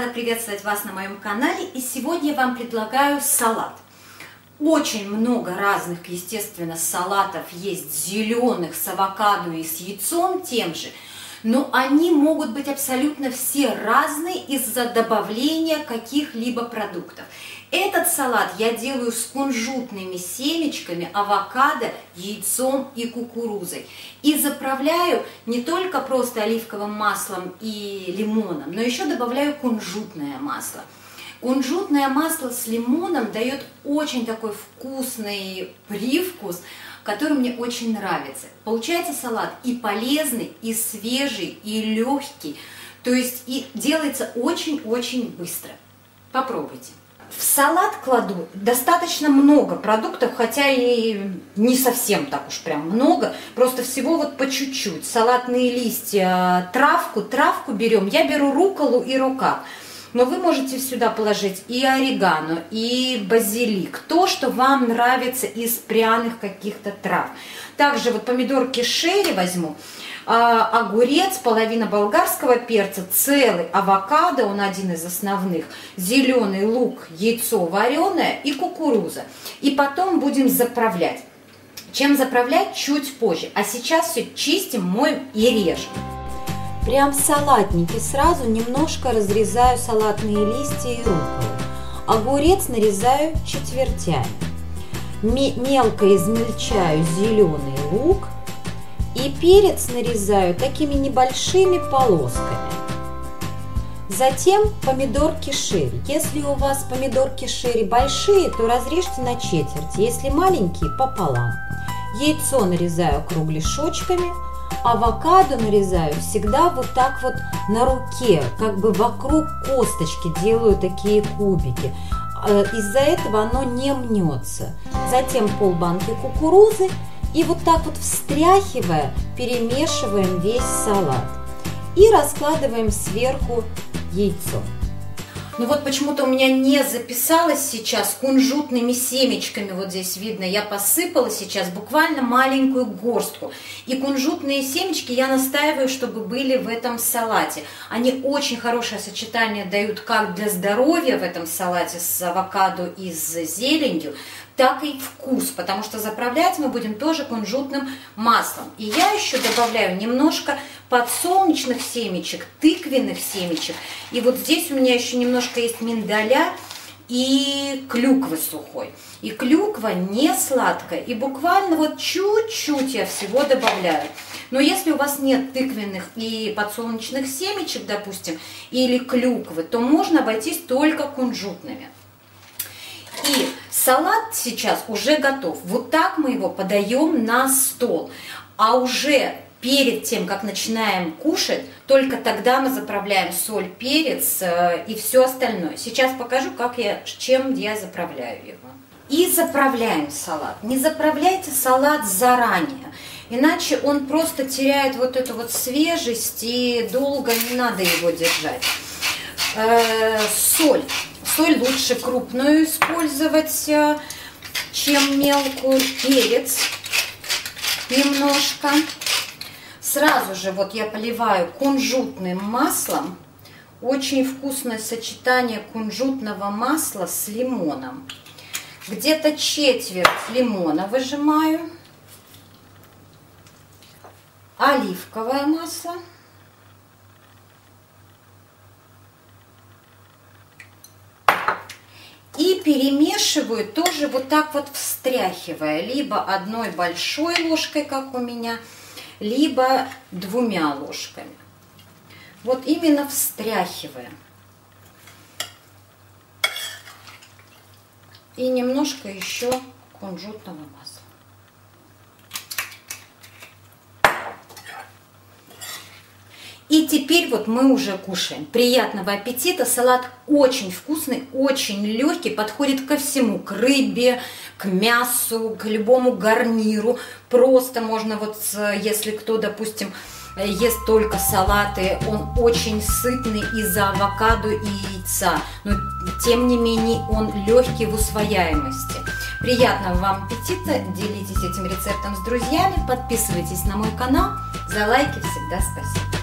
Рада приветствовать вас на моем канале, и сегодня я вам предлагаю салат. Очень много разных, естественно, салатов есть зеленых, с авокадо и с яйцом тем же, но они могут быть абсолютно все разные из-за добавления каких-либо продуктов. Этот салат я делаю с кунжутными семечками, авокадо, яйцом и кукурузой. И заправляю не только просто оливковым маслом и лимоном, но еще добавляю кунжутное масло. Кунжутное масло с лимоном дает очень такой вкусный привкус, который мне очень нравится. Получается салат и полезный, и свежий, и легкий. То есть и делается очень-очень быстро. Попробуйте. В салат кладу достаточно много продуктов, хотя и не совсем так уж прям много, просто всего вот по чуть-чуть. Салатные листья, травку берем, я беру рукколу и рукав, но вы можете сюда положить и орегано, и базилик, то, что вам нравится из пряных каких-то трав. Также вот помидорки шерри возьму, огурец, половина болгарского перца, целый авокадо, он один из основных, зеленый лук, яйцо вареное и кукуруза. И потом будем заправлять. Чем заправлять, чуть позже. А сейчас все чистим, моем и режем. Прям в салатнике сразу немножко разрезаю салатные листья и рукколу. Огурец нарезаю четвертями. Мелко измельчаю зеленый лук. И перец нарезаю такими небольшими полосками. Затем помидорки шерри. Если у вас помидорки шерри большие, то разрежьте на четверть, если маленькие — пополам. Яйцо нарезаю кругляшочками, авокадо нарезаю всегда вот так вот на руке, как бы вокруг косточки делаю такие кубики. Из-за этого оно не мнется. Затем полбанки кукурузы. И вот так вот, встряхивая, перемешиваем весь салат и раскладываем сверху яйцо. Ну вот почему-то у меня не записалось сейчас кунжутными семечками, вот здесь видно, я посыпала сейчас буквально маленькую горстку. И кунжутные семечки я настаиваю, чтобы были в этом салате. Они очень хорошее сочетание дают как для здоровья в этом салате с авокадо и с зеленью, так и вкус, потому что заправлять мы будем тоже кунжутным маслом. И я еще добавляю немножко подсолнечных семечек, тыквенных семечек. И вот здесь у меня еще немножко есть миндаля и клюквы сухой. И клюква не сладкая, и буквально вот чуть-чуть я всего добавляю. Но если у вас нет тыквенных и подсолнечных семечек, допустим, или клюквы, то можно обойтись только кунжутными. И салат сейчас уже готов. Вот так мы его подаем на стол. А уже перед тем, как начинаем кушать, только тогда мы заправляем соль, перец и все остальное. Сейчас покажу, чем я заправляю его. И заправляем салат. Не заправляйте салат заранее, иначе он просто теряет вот эту вот свежесть, и долго не надо его держать. Соль. Соль лучше крупную использовать, чем мелкую. Перец немножко. Сразу же вот я поливаю кунжутным маслом. Очень вкусное сочетание кунжутного масла с лимоном. Где-то четверть лимона выжимаю. Оливковое масло. И перемешиваю тоже вот так вот, встряхивая, либо одной большой ложкой, как у меня, либо двумя ложками. Вот именно встряхивая. И немножко еще кунжутного масла. И теперь вот мы уже кушаем. Приятного аппетита! Салат очень вкусный, очень легкий, подходит ко всему, к рыбе, к мясу, к любому гарниру. Просто можно вот, если кто, допустим, ест только салаты, он очень сытный из-за авокадо и яйца, но тем не менее он легкий в усвояемости. Приятного вам аппетита! Делитесь этим рецептом с друзьями, подписывайтесь на мой канал, за лайки всегда спасибо!